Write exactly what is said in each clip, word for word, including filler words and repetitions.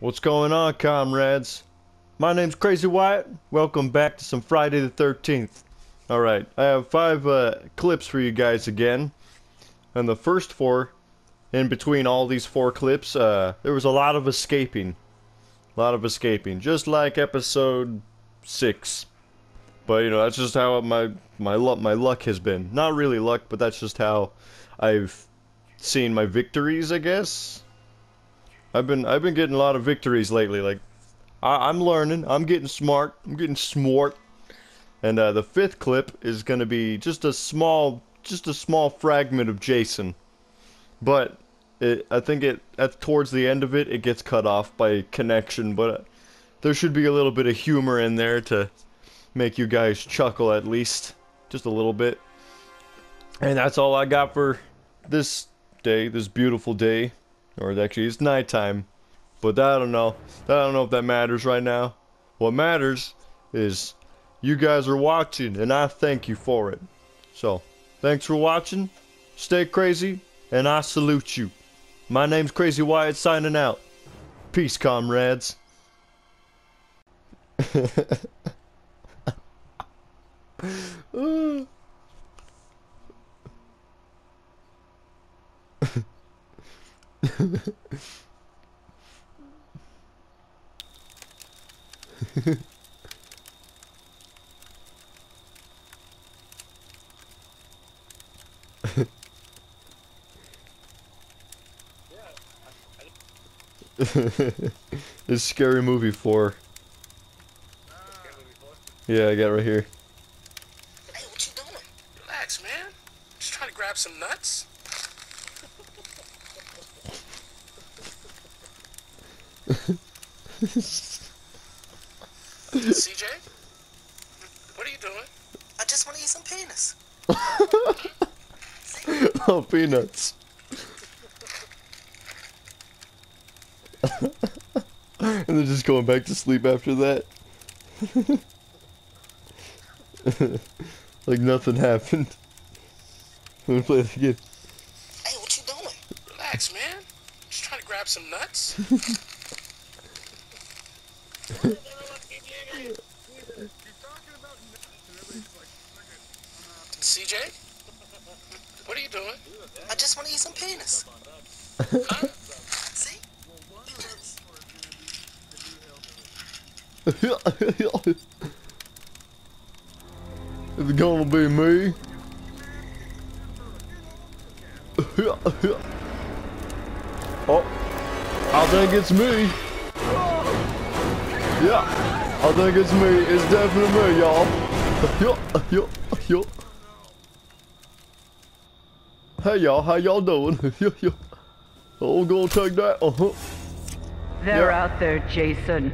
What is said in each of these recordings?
What's going on, comrades? My name's Crazy Wyatt. Welcome back to some Friday the thirteenth. Alright, I have five uh, clips for you guys again. And the first four, in between all these four clips, uh, there was a lot of escaping. A lot of escaping, just like episode six. But, you know, that's just how my, my, my luck has been. Not really luck, but that's just how I've seen my victories, I guess. I've been I've been getting a lot of victories lately. Like I, I'm learning, I'm getting smart, I'm getting smart. And uh, the fifth clip is gonna be just a small just a small fragment of Jason, but it, I think it at towards the end of it it gets cut off by connection. But uh, there should be a little bit of humor in there to make you guys chuckle at least just a little bit. And that's all I got for this day, this beautiful day. Or actually, it's nighttime, but I don't know. I don't know if that matters right now. What matters is you guys are watching, and I thank you for it. So, thanks for watching. Stay crazy, and I salute you. My name's Crazy Wyatt, signing out. Peace, comrades. It's Scary Movie four. Yeah, I got it right here. Hey, what you doing? Relax, man. Just trying to grab some nuts. C J, what are you doing? I just want to eat some peanuts. Oh, peanuts. And then just going back to sleep after that. Like nothing happened. Let me play this again. Hey, what you doing? Relax, man. Just trying to grab some nuts. You're talking about C J? What are you doing? I just want to eat some penis. Huh? See? It's gonna be me. Oh, I think it's me. Yeah, I think it's me. It's definitely me, y'all. Yo, yo, yo. Hey, y'all. How y'all doing? Yo, yo. I'm gonna take that. Uh huh. They're yeah. out there, Jason.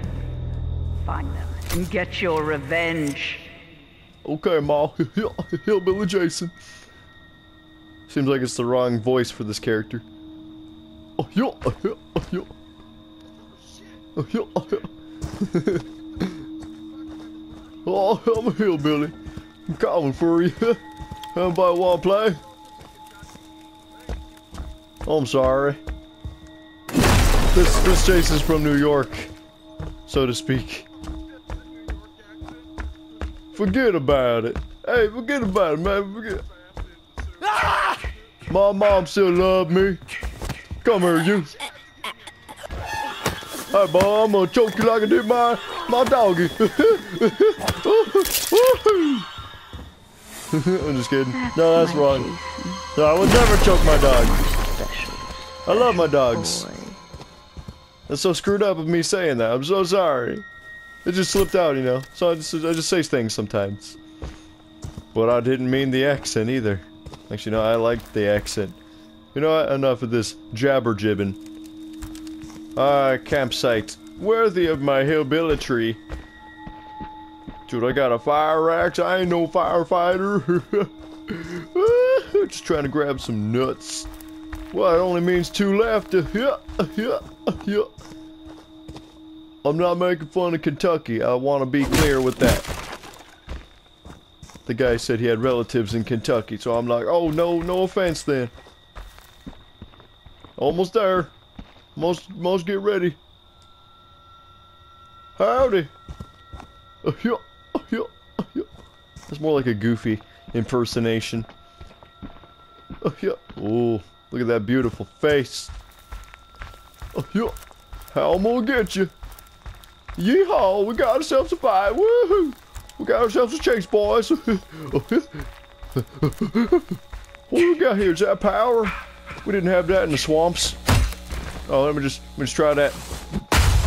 Find them and get your revenge. Okay, Ma. Hillbilly Jason. Seems like it's the wrong voice for this character. Oh, yo, yo, yo. Oh, yo, yo. Oh, I'm a hillbilly. I'm coming for you. Everybody wanna play? Oh, I'm sorry. This this Jason's from New York, so to speak. Forget about it. Hey, forget about it, man. Forget. Ah! My mom still loves me. Come here, you. Hey, boy, I'm gonna choke you like I did my, my doggy. I'm just kidding. No, that's wrong. No, I would never choke my dog. I love my dogs. That's so screwed up of me saying that. I'm so sorry. It just slipped out, you know. So I just, I just say things sometimes. But I didn't mean the accent either. Actually, no, I liked the accent. You know what? Enough of this jabber-jibbing. Ah, uh, campsite. Worthy of my hillbilly tree. Dude, I got a fire axe. I ain't no firefighter. Just trying to grab some nuts. Well, it only means two left. I'm not making fun of Kentucky. I want to be clear with that. The guy said he had relatives in Kentucky, so I'm like, oh, no, no offense then. Almost there. Most, most get ready. Howdy. It's more like a Goofy impersonation. Oh, look at that beautiful face. How I'm gonna get you? Yeehaw! We got ourselves a fight. Woohoo! We got ourselves a chase, boys. What do we got here? Is that power? We didn't have that in the swamps. Oh, let me just let me just try that.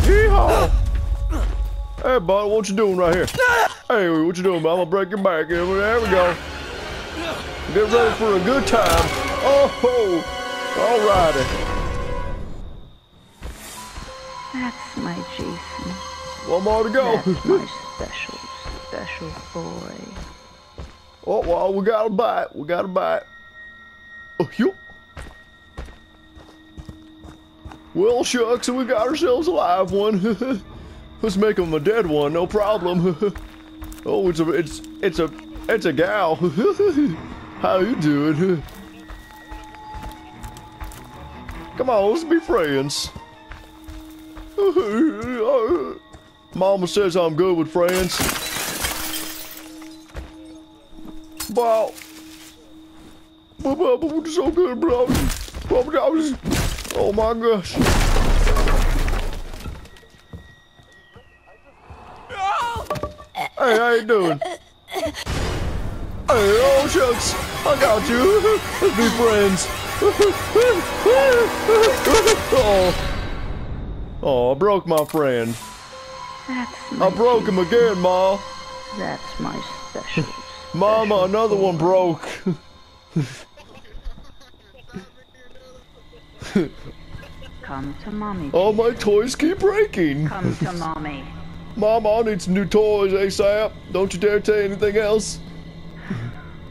Yeehaw! Hey, bud, what you doing right here? Hey, what you doing, bud? I'm gonna break your back. There we go. Get ready for a good time. Oh ho! Alrighty. That's my Jason. One more to go. That's my special, special boy. Oh well, we gotta bite. We gotta bite. Oh, you. Well, shucks, we got ourselves a live one. Let's make him a dead one, no problem. Oh, it's a, it's, it's a, it's a gal. How you doing? Come on, let's be friends. Mama says I'm good with friends. Wow. But so good, bro. Oh my gosh. Hey, how you doing? Hey, oh shucks, I got you. Let's be friends. Oh, oh, I broke my friend. That's my I broke him again, Ma. That's my special. Mama, another one broke. Come to mommy. Oh, my toys keep breaking. Come to mommy. Mom, I need some new toys ASAP. Don't you dare say anything else.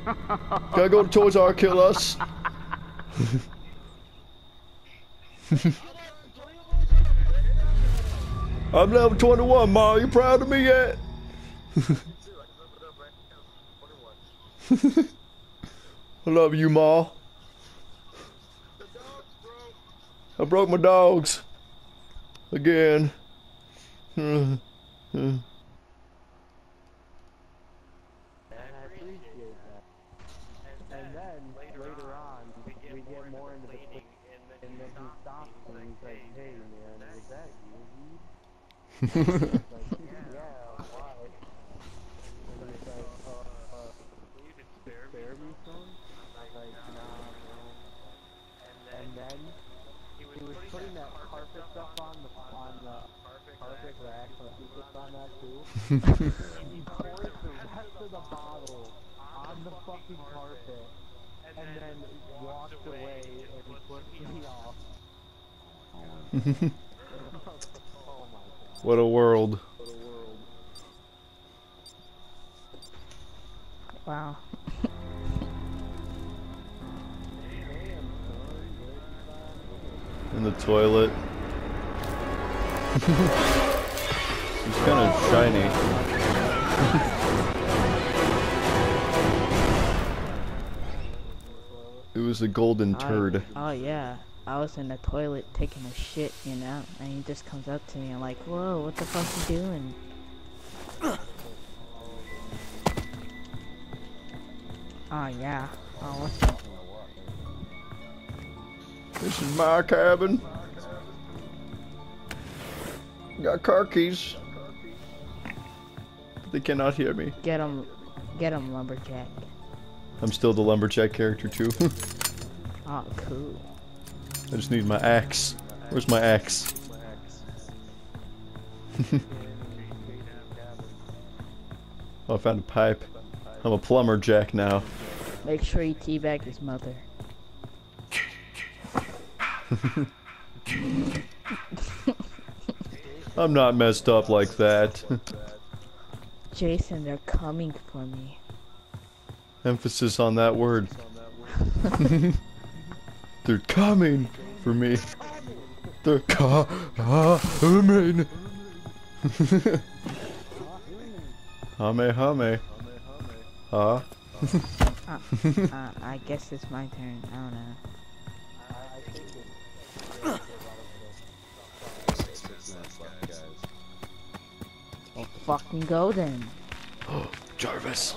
Gotta go to Toys R Kill Us. I'm level twenty-one, Ma. You proud of me yet? I love you, Ma. I broke my dogs. Again. Hmm. I appreciate that. And then later on, we get more into the thing, and then he stops and he's like, "Hey, man, is that you?" Like, yeah, why? And he's like, "Uh, uh, will you spare me some?" Like, nah. And then he was putting that carpet stuff on the on the. Perfect rack, but he puts on that too. And he pours the rest of the bottle on the fucking carpet, and then walks away and puts me off. Oh my God. What a world. What a world. Wow. In the toilet. It's kind of shiny. It was a golden turd. I, oh yeah, I was in the toilet taking a shit, you know, and he just comes up to me and like, whoa, what the fuck you doing? Oh yeah. Oh, what's up? This is my cabin. Got car keys. But they cannot hear me. Get him, get him, lumberjack. I'm still the lumberjack character too. Oh, cool. I just need my axe. Where's my axe? Oh, I found a pipe. I'm a plumber jack now. Make sure you teabag his mother. I'm not messed up like that. Jason, they're coming for me. Emphasis on that word. They're coming for me. They're coming. Hame, hame. Huh? uh, uh, I guess it's my turn. I don't know. Well, fucking go then. Oh, Jarvis.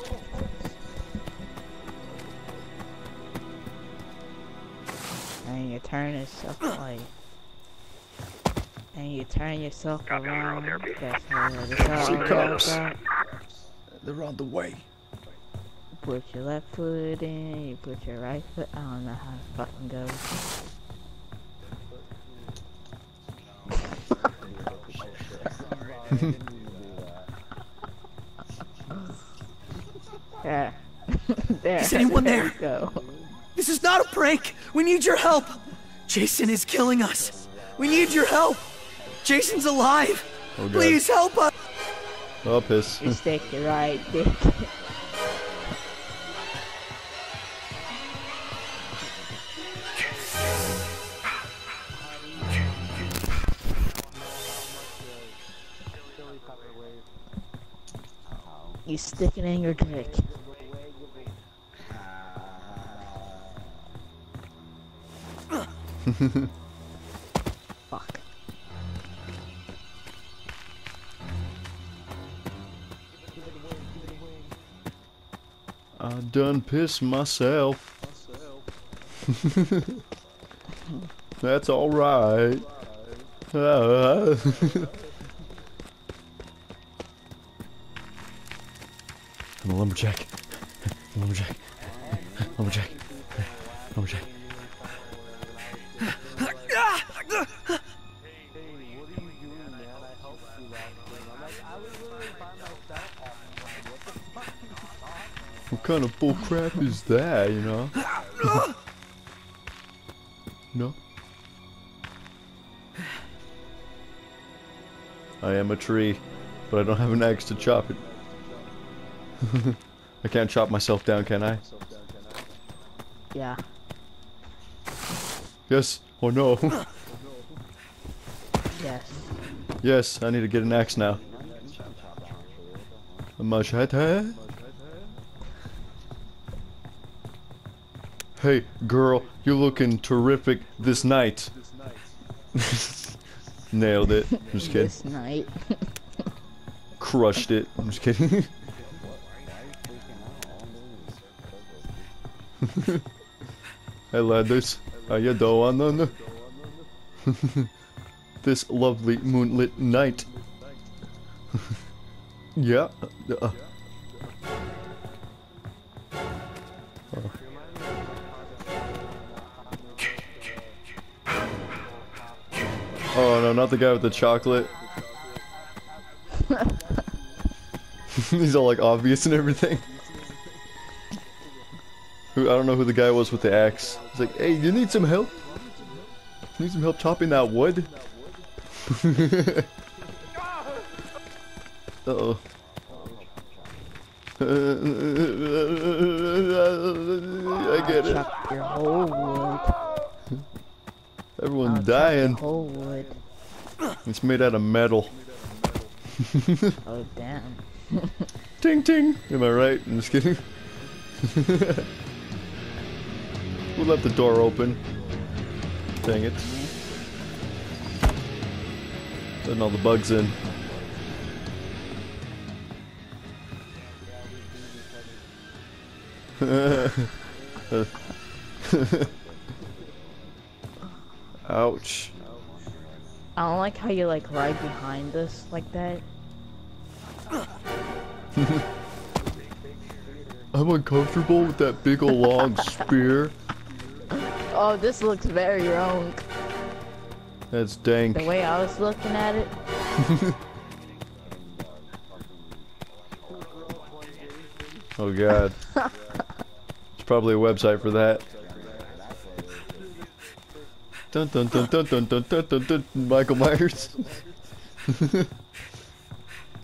And you turn yourself away. And you turn yourself around. That's how it goes. They're on the way. Put your left foot in, you put your right foot. I don't know how it fucking goes. Yeah. There. Is anyone there? There go. This is not a prank. We need your help. Jason is killing us. We need your help. Jason's alive. Oh, please help us. Oh, piss. You stick your right dick. You stick it in your dick. Fuck. I done pissed myself. That's all right. Uh, I'm a lumberjack. I'm a lumberjack. Lumberjack. Lumberjack. What kind of bull crap is that, you know? No? I am a tree, but I don't have an axe to chop it. I can't chop myself down, can I? Yeah. Yes. Oh no. Yes. Yes, I need to get an axe now. A machete? Hey, girl, you're looking terrific this night. Nailed it. I'm just kidding. This night. Crushed it. I'm just kidding. Hey ladders, how you doing? This lovely moonlit night. Yeah. Uh. Oh. Oh no, not the guy with the chocolate. These are like obvious and everything. Who, I don't know who the guy was with the axe. He's like, hey, you need some help? You need some help chopping that wood? Uh-oh. I get it. Chop your whole wood. Everyone's dying. Your whole wood. It's made out of metal. Oh, damn. Ting, ting. Am I right? I'm just kidding. Who left the door open? Dang it. Letting all the bugs in. Ouch. I don't like how you like ride behind us like that. I'm uncomfortable with that big old long spear. Oh, this looks very wrong. That's dank. The way I was looking at it. Oh god. There's probably a website for that. Dun dun dun dun dun dun dun dun, dun. Michael Myers.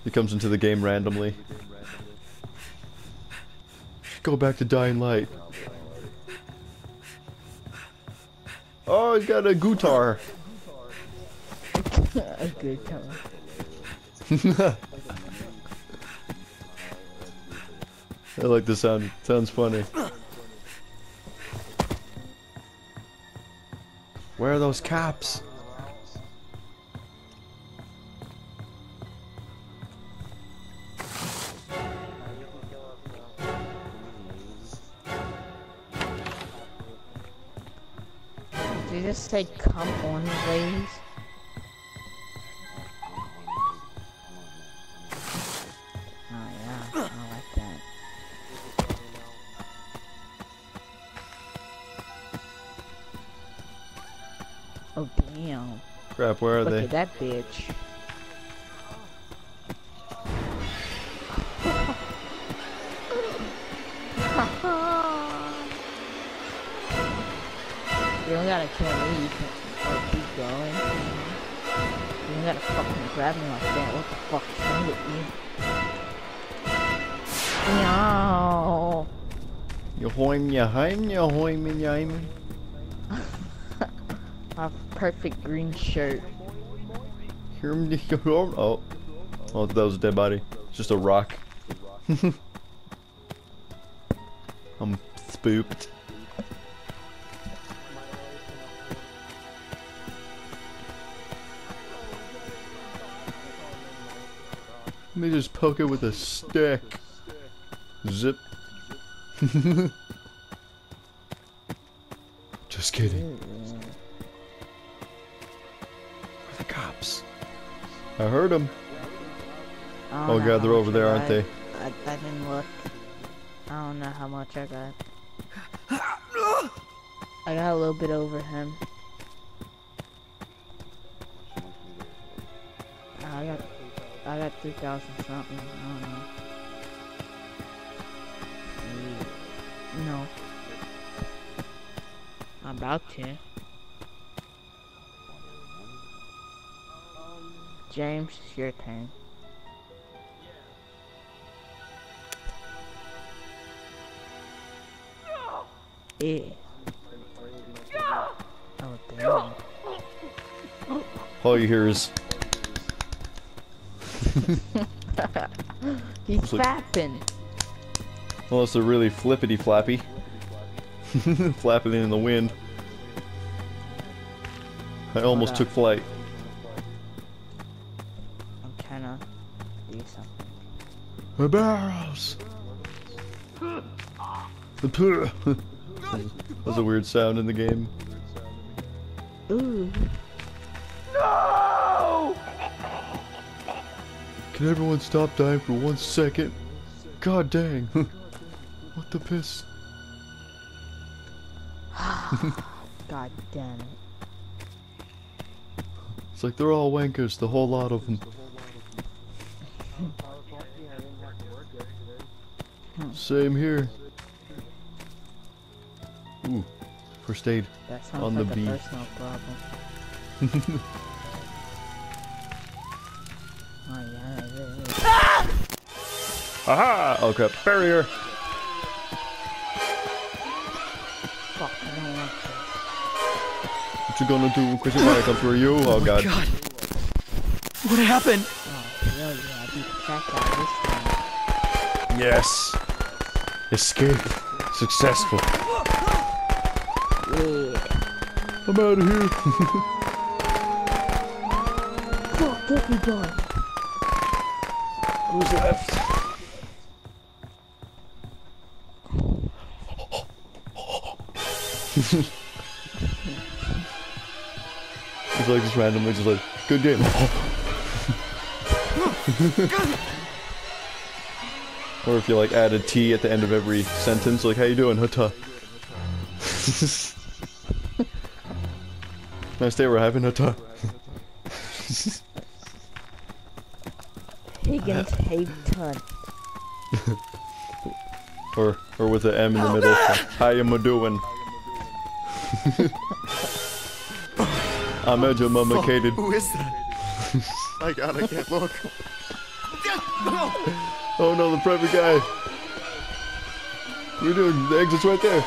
He comes into the game randomly. Go back to Dying Light. Oh, he's got a guitar. A guitar. I like the sound. It sounds funny. Where are those cops? just say, come on, please? Oh yeah, I like that. Oh damn. Crap, where are Look they? Look at that bitch. You don't gotta kill me, you can like, keep going. You don't gotta fucking grab me like that, what the fuck is wrong with you? No. You hoim, you hoim, you hoim, you hoim. My perfect green shirt. Oh. Oh, that was a dead body. It's just a rock. I'm spooked. Let me just poke it with a stick. Zip. Just kidding. Where are the cops? I heard them. Oh, oh god, they're over there, aren't they? I, I didn't look. I don't know how much I got. I got a little bit over him. I got... I got three thousand something, I don't know. No. I'm about to. James, it's your turn. Yeah. Oh, damn. All you hear is... He's flapping. Well, it's a really flippity flappy. Flapping in the wind. I almost took flight. I'm trying to do something. The barrels! That was a weird sound in the game. Ooh. Can everyone stop dying for one second? God dang. What the piss? God damn it. It's like they're all wankers, the whole lot of them. Same here. Ooh, first aid. That sounds on like the a beat. Personal problem. Oh, yeah, yeah, yeah. Ah! Aha! Oh crap, barrier! Fuck, I don't like this. What you gonna do when Crazy Wyatt comes for you? Oh, oh god. god. What happened? Oh, hell yeah, I beat the crap out of this time. Yes! Escape. Successful. Yeah. I'm out of here. Fuck, get me done. Who's left? It's like just randomly just like, good game. Or if you like add a T at the end of every sentence, like, how you doing, hutta? Nice day we're having, hutta. Higgins hate ton. Or or with an M in the middle. How you doing? I'm edumacated. Who is that? My god, I can't look. Oh no, the private guy. We're doing the exit's right there.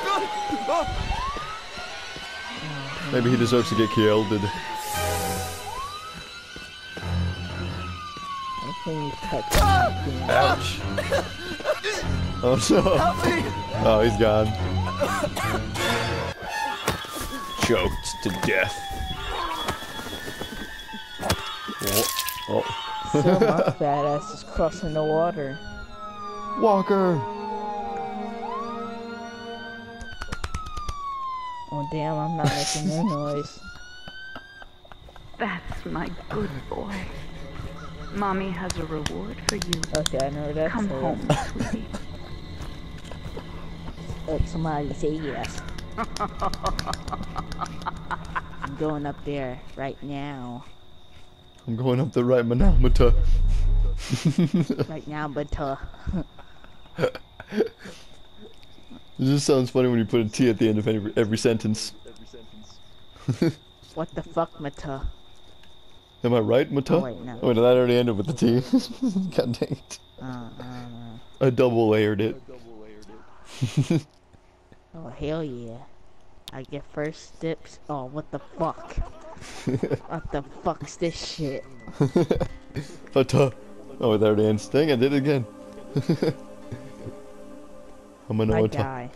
Maybe he deserves to get killed. Ouch. Oh no. Oh, he's gone. Choked to death. Oh. Oh. So my fat ass is crossing the water. Walker. Oh damn, I'm not making no noise. That's my good boy. Mommy has a reward for you. Okay, I know what that says. Come home, sweetie. Let somebody say yes. I'm going up there right now. I'm going up the right manometer. Right now, but uh. It just sounds funny when you put a T at the end of every, every sentence. Every sentence. What the fuck, Mata? Am I right, Mata? Oh, wait, no. Oh, wait, that already ended with the T. God dang it. Uh, um, I double layered it. I double layered it. Oh, hell yeah. I get first dips. Oh, what the fuck? What the fuck's this shit? Mata. Oh, that already ends. Dang, I did it again. I'm gonna I die.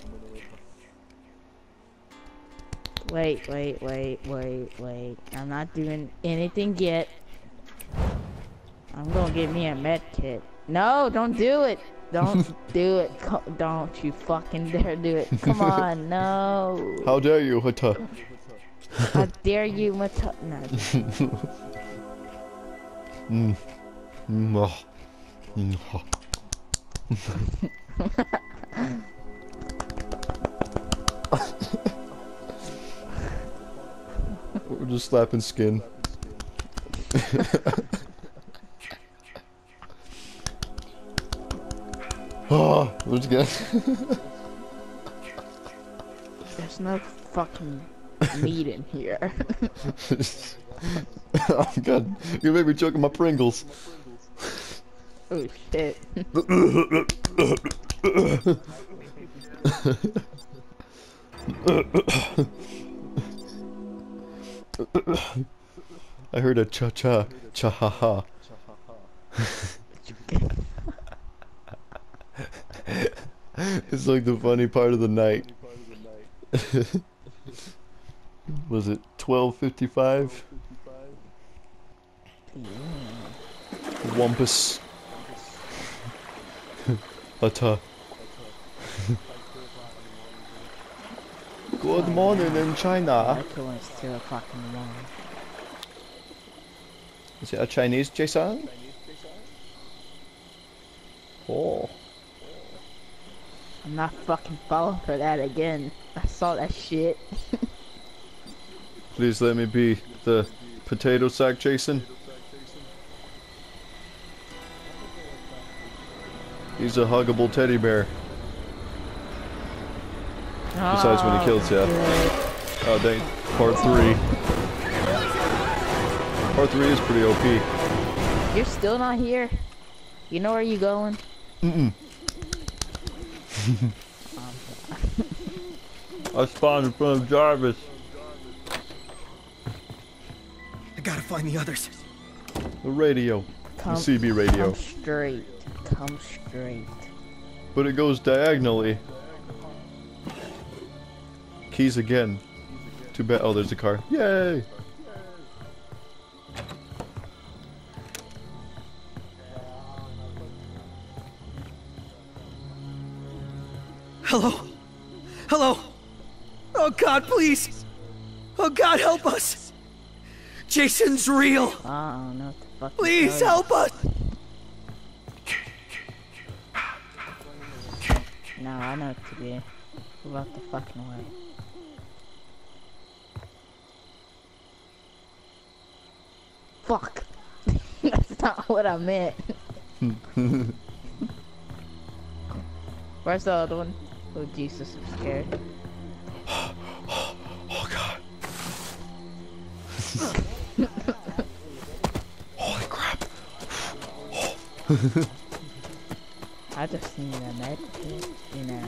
Wait, wait, wait, wait, wait. I'm not doing anything yet. I'm gonna get me a med kit. No, don't do it. Don't do it. Co don't you fucking dare do it. Come on, no. How dare you, Hata? How dare you, Hata? No. Mm. Mm. Mm. We're just slapping skin. Oh, we're just gonna. There's no fucking meat in here. Oh god, you made me choking my Pringles. Oh shit. I heard a cha cha cha ha ha. It's like the funny part of the night. Was it twelve fifty-five? Wampus. Hata. Good morning, oh, yeah. In China. It's two o'clock in the morning. Is it a Chinese Jason? Oh. I'm not fucking falling for that again. I saw that shit. Please let me be the potato sack Jason. He's a huggable teddy bear. Besides when he kills you. Oh dang, part three. Part three is pretty O P. You're still not here? You know where you going? Mm-mm. I spawned in front of Jarvis. I gotta find the others. The radio. Come, the C B radio. Come straight. Come straight. But it goes diagonally. Keys again. Too bad. Oh, there's a car. Yay! Hello? Hello? Oh God, please! Oh God, help us! Jason's real! Oh, no, what the fuck. Please help us! No, I know what to do. Go out the fucking way. Fuck! That's not what I meant. Where's the other one? Oh Jesus, I'm scared. Oh, oh, oh god. Holy crap. Oh. I just need a med kit, you know.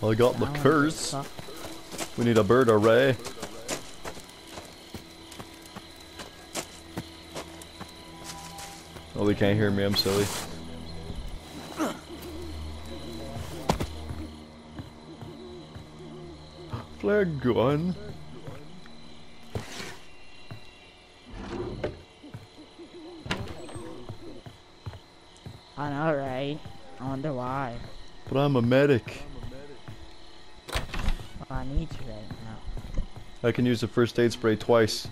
Well, I got the curse. We need a bird array. Oh, they can't hear me, I'm silly. Flare gun. I know, right? I wonder why. But I'm a medic. I need you right now. I can use the first aid spray twice.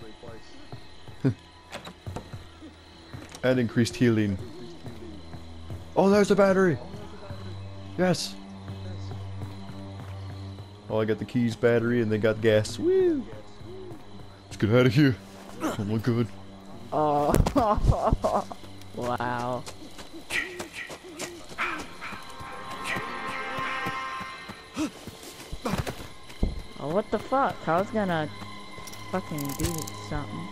And increased healing. Oh, there's a battery! Yes! Oh, I got the keys, battery, and they got gas. Woo! Let's get out of here. Oh my god. Oh, wow. Oh, what the fuck? I was gonna fucking do something.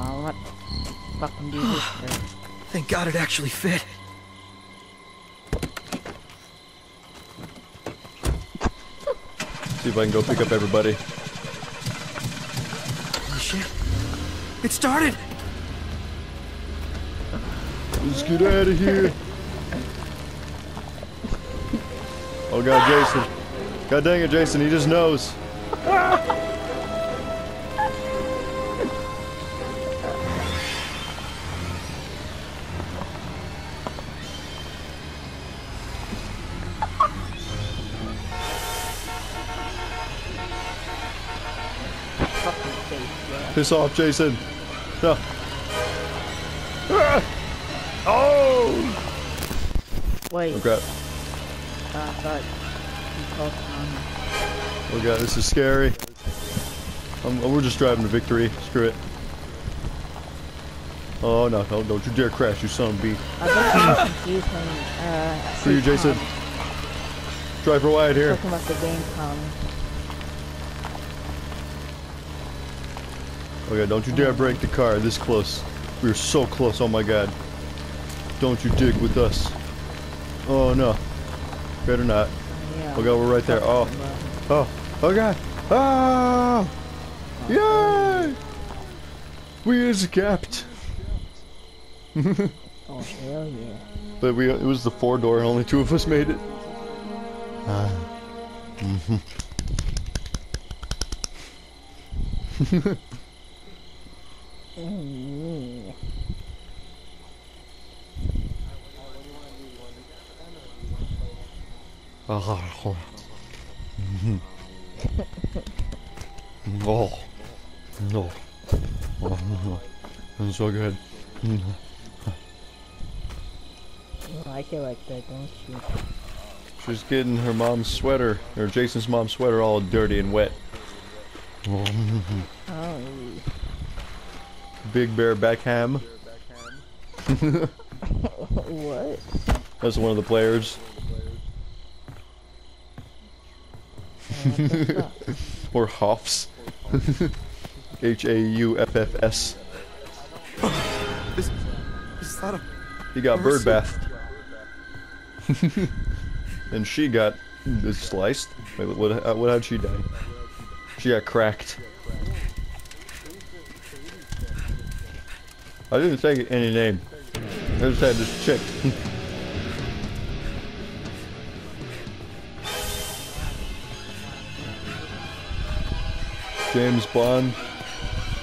Oh, what the fucking do this for? Thank God it actually fit. See if I can go pick up everybody. Oh, shit. It started! Let's get out of here! Oh god, Jason. God dang it, Jason, he just knows. Piss off, Jason. No. Ah! Oh! Wait. Oh crap. Uh, but oh god, this is scary. I'm, we're just driving to victory. Screw it. Oh no, no, don't you dare crash, you son of a bitch. I was confused when, uh, for you, Jason. Drive for Wyatt here. Talking about the game com. Oh god, don't you dare break the car this close. We were so close, oh my god. Don't you dig with us. Oh no. Better not. Yeah. Oh god, we're right there. Oh. Oh. Oh god. Oh! Yay! We escaped. Oh hell yeah. But we, it was the four door and only two of us made it. Uh, mm-hmm. Mm-hmm. Oh. Oh. No. Oh, no. It's so good. You like it like that, don't you? She's getting her mom's sweater, or Jason's mom's sweater, all dirty and wet. Oh. Big Bear Beckham. What? That's one of the players. Or Hoffs. H A U F F S. Is, is that a... He got bird bath. And she got sliced. Wait, what, what, how'd she die? She got cracked. I didn't say any name. I just had this chick. James Bond.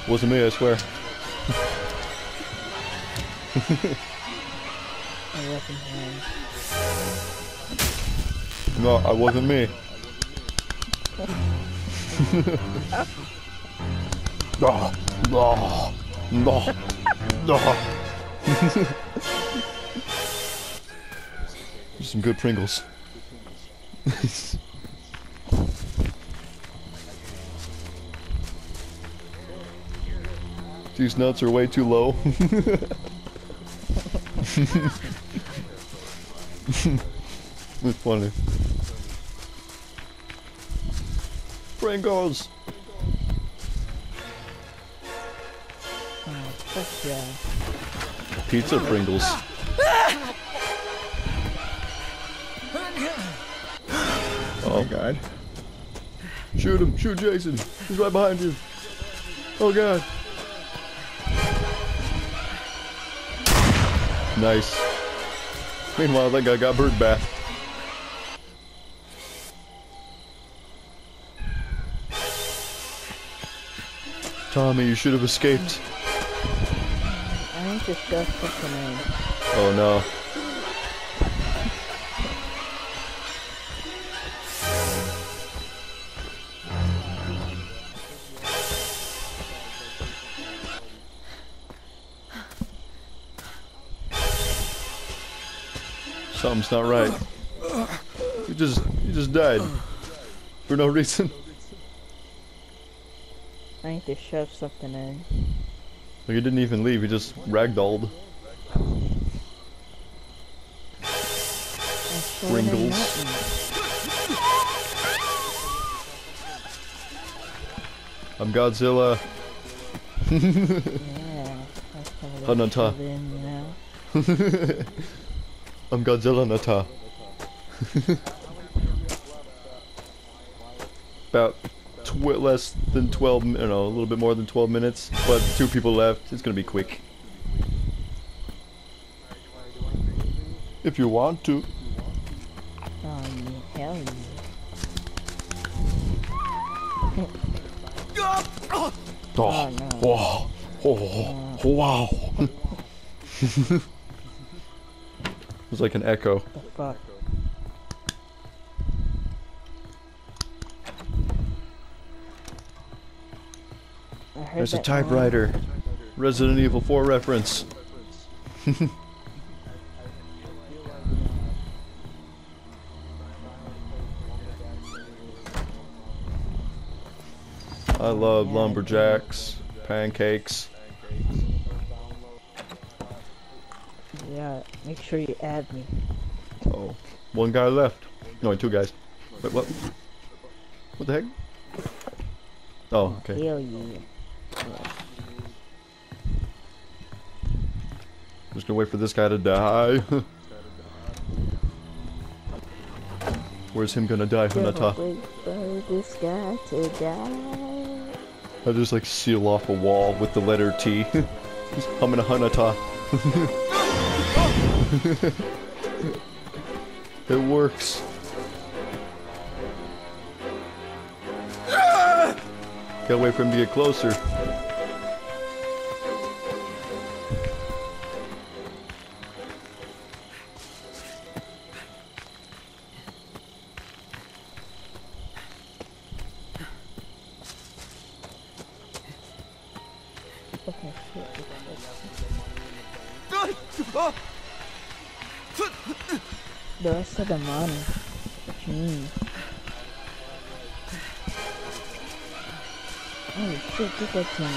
Wasn't me, I swear. I wasn't him. No, I wasn't me. No, no, no, no. Some good Pringles. These nuts are way too low. It's funny. Pringles! Oh, fuck yeah. Pizza Pringles. Oh my god. Shoot him! Shoot Jason! He's right behind you! Oh god! Nice. Meanwhile, that guy got bird bath. Tommy, you should have escaped. I ain't just got fucking in. Oh no. Something's not right. You just, you just died. For no reason. I need to shove something in. Well, you didn't even leave, you just ragdolled. Pringles. I'm Godzilla. Yeah, Hanata. I'm Godzilla Nata. About tw less than twelve, you know, a little bit more than twelve minutes, but two people left. It's gonna be quick. If you want to. Um, hell yeah. Oh, oh no. Wow. Oh, oh, wow. It was like an echo. The fuck? I heard There's a typewriter. Noise. Resident Evil four reference. I love lumberjacks, pancakes. Yeah, make sure you add me. Oh, one guy left. No, two guys. Wait, what? What the heck? Oh, okay. Just gonna wait for this guy to die. Where's him gonna die, Hunata? Wait for this guy to die. I just like seal off a wall with the letter T. I'm in a Hanata. It works. Gotta wait for him to get closer. The rest of the money. What you mean? Oh shit, get that to me.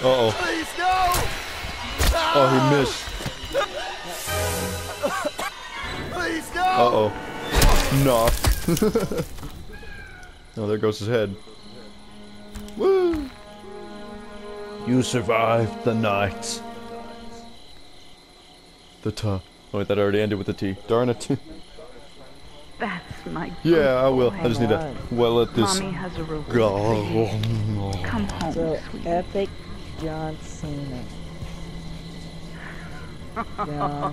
Uh oh. Please, no! No! Oh, he missed. Please, no! Uh oh. Knock. Oh, there goes his head. Woo! You survived the night. The ta. Oh wait, that already ended with the T. Darn it. That's my. Yeah, I will. I just need to well at this. Mommy has a reward. Oh. Come home, so sweet. Epic John Cena. John.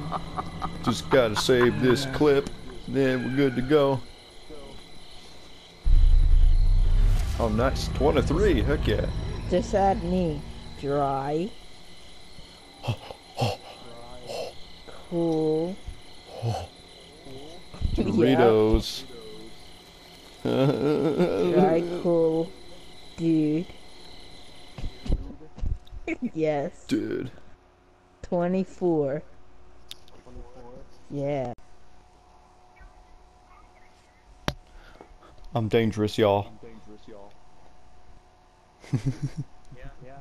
Just gotta save this clip, then we're good to go. Oh, nice. twenty-three. Heck yeah. Just add me, dry. Cool. Oh. Doritos. Very cool, dude. Yes. Dude. Twenty-four. Yeah. I'm dangerous, y'all. I'm dangerous, y'all. Yeah. Yeah.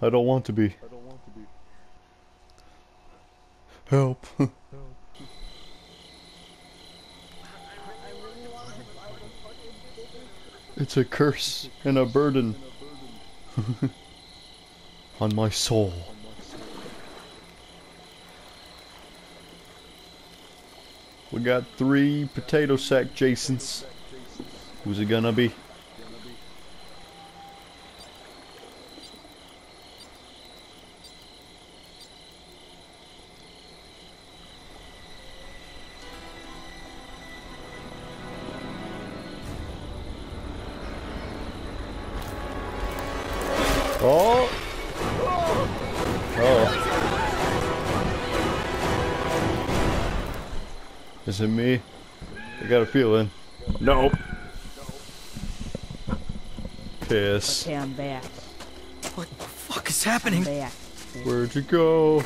I don't want to be. Help. It's a curse and a burden on my soul. We got three potato sack Jasons. Who's it gonna be? Oh! Oh. Is it me? I got a feeling. Nope. Piss. Okay, I'm back. What the fuck is happening? Where'd you go?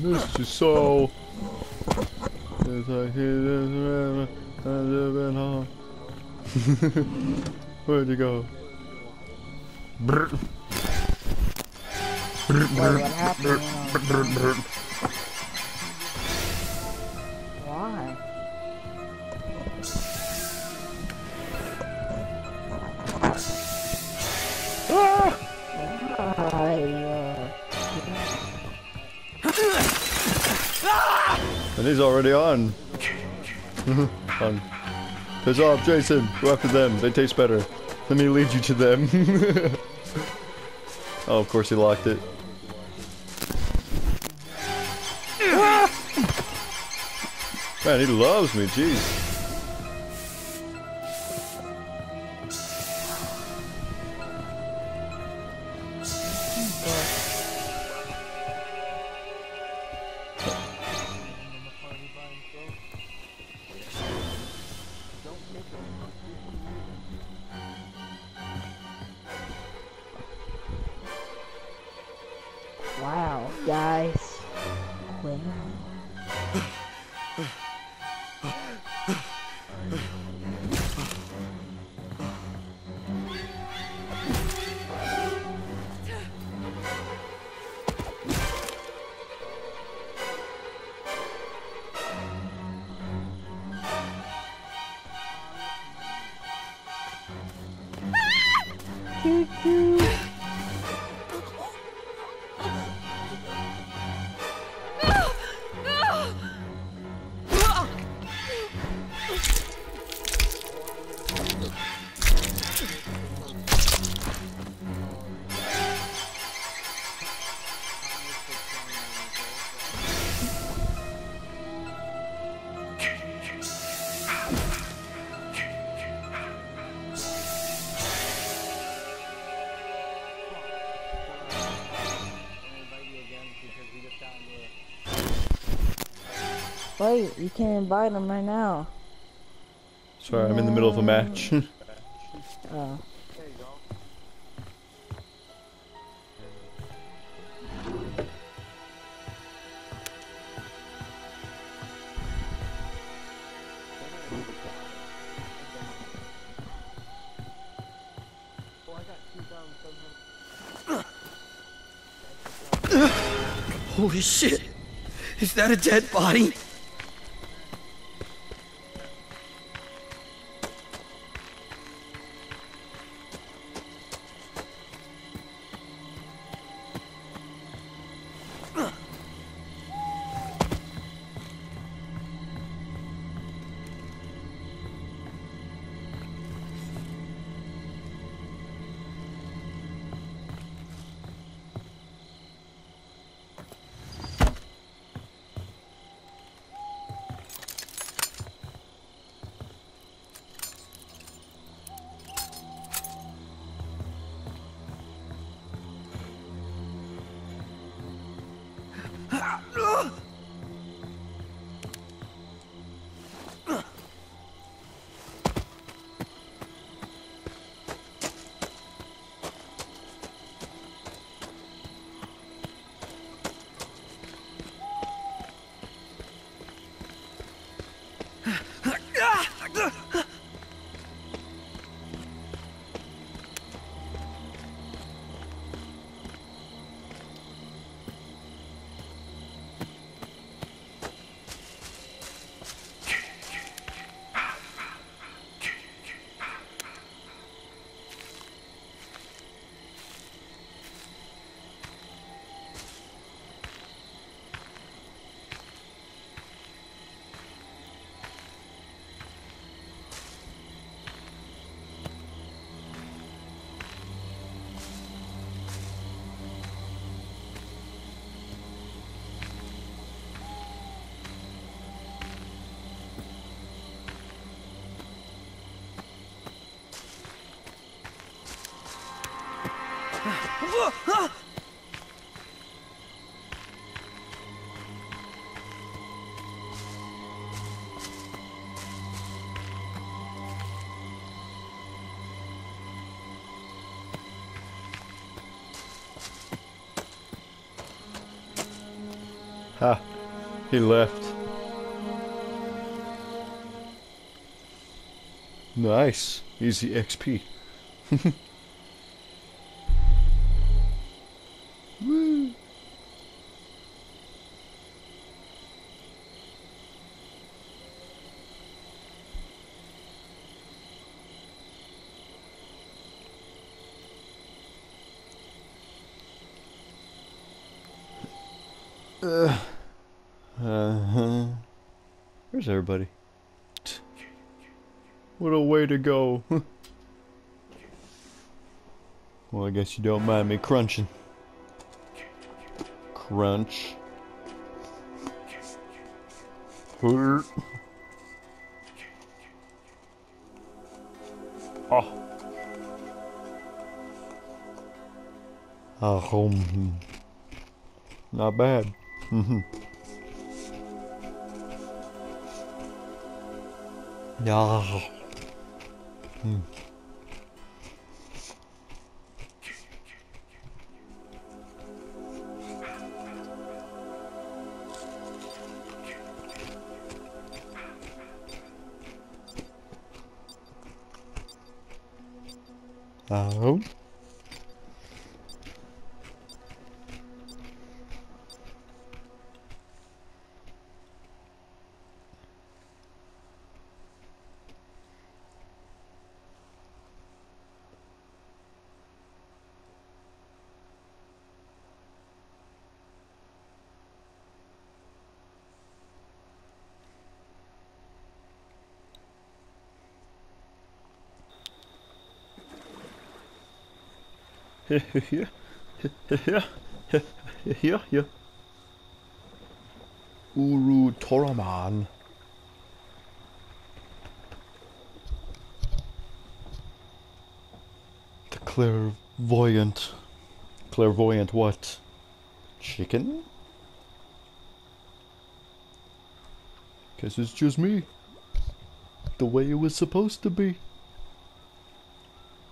missed you so. It's like he home. Where'd you go? Brr. Brr, brr, brr, brr, brr. Why? Ah! And he's already on. on. There's off, Jason. Go after them. They taste better. Let me lead you to them. Oh, of course he locked it. Man, he loves me. Jeez. Wow, guys. Wow. Wait, you can't invite him right now. Sorry, no. I'm in the middle of a match. Oh. Holy shit! Is that a dead body? Ha. He left. Nice. Easy X P. Woo. Uh, uh-huh. Where's everybody? What a way to go. Well, I guess you don't mind me crunching. Crunch. Oh. Oh. Not bad. Mm-hmm. No. Hmm. Oh. Here, here, here, here, here. Uru Toraman. The clairvoyant. Clairvoyant what? Chicken? Guess it's just me. The way it was supposed to be.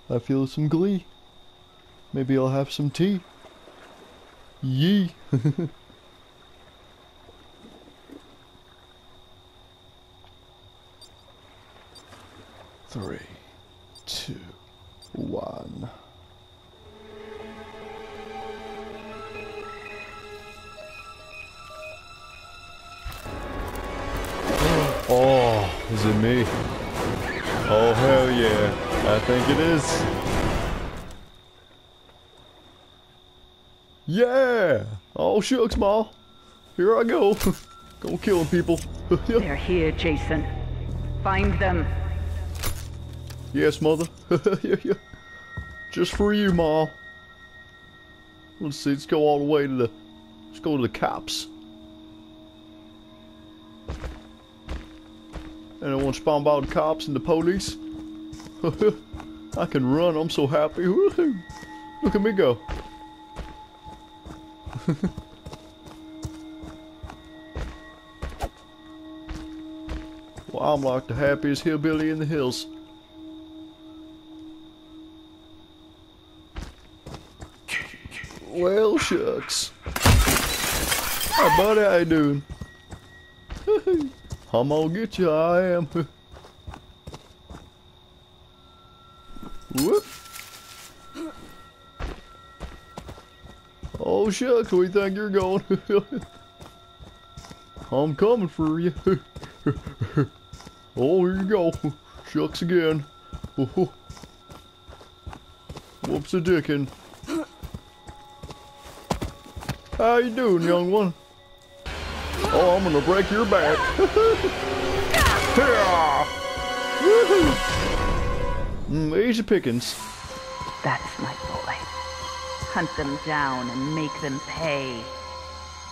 I feel some glee. Maybe I'll have some tea. Yee. Three, two, one. Oh, is it me? Oh, hell yeah. I think it is. Yeah! Oh shucks, Ma. Here I go. Go killing people. They're here, Jason. Find them. Yes, Mother. Just for you, Ma. Let's see. Let's go all the way to the. Let's go to the cops. And I want to spawn by the cops and the police. I can run. I'm so happy. Look at me go. Well, I'm like the happiest hillbilly in the hills. Well, shucks. Hi, buddy, how you doing? I'm gonna get you, I am. Whoop. Oh shucks, where you think you're going? I'm coming for you. Oh, here you go. Shucks again. Whoops a dickin'. How you doing, young one? Oh, I'm gonna break your back. mm, easy pickings. That's my boy. Hunt them down and make them pay.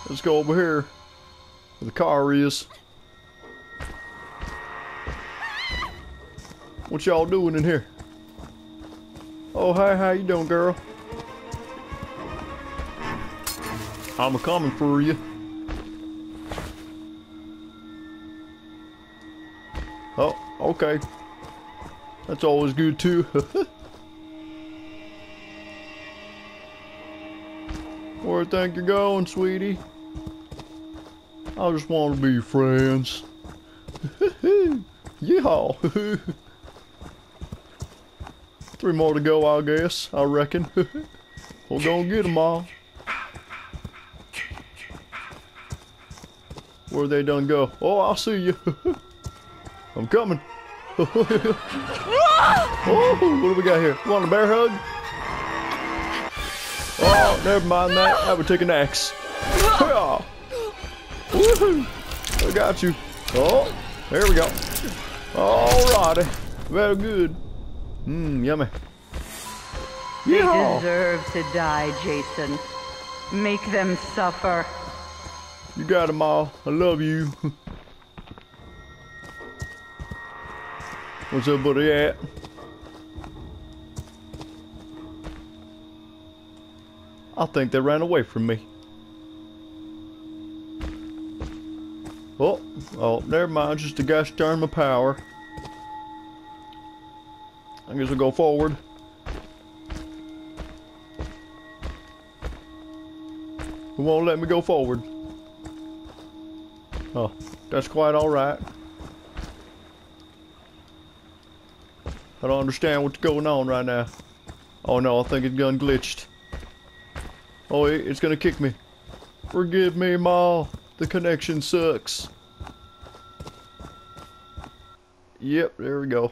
Let's go over here where the car is. What y'all doing in here? Oh, hi, how you doing, girl? I'm coming for you. Oh, okay. That's always good too. Where do you think you're going, sweetie? I just want to be friends. Yeehaw. Three more to go, I guess. I reckon. We're gonna get them all. Where they done go? Oh, I see you. I'm coming. Oh, what do we got here? You want a bear hug? Oh, never mind that. I would take an axe. Oh. Woohoo! I got you. Oh, there we go. Alrighty. Very good. Mmm, yummy. They Yeehaw. Deserve to die, Jason. Make them suffer. You got them all. I love you. What's everybody at? I think they ran away from me. Oh, oh, never mind. Just a gosh darn my power. I guess we'll go forward. It won't let me go forward. Oh, that's quite alright. I don't understand what's going on right now. Oh no, I think it's gone glitched. Oh, it's gonna kick me. Forgive me, Ma. The connection sucks. Yep, there we go.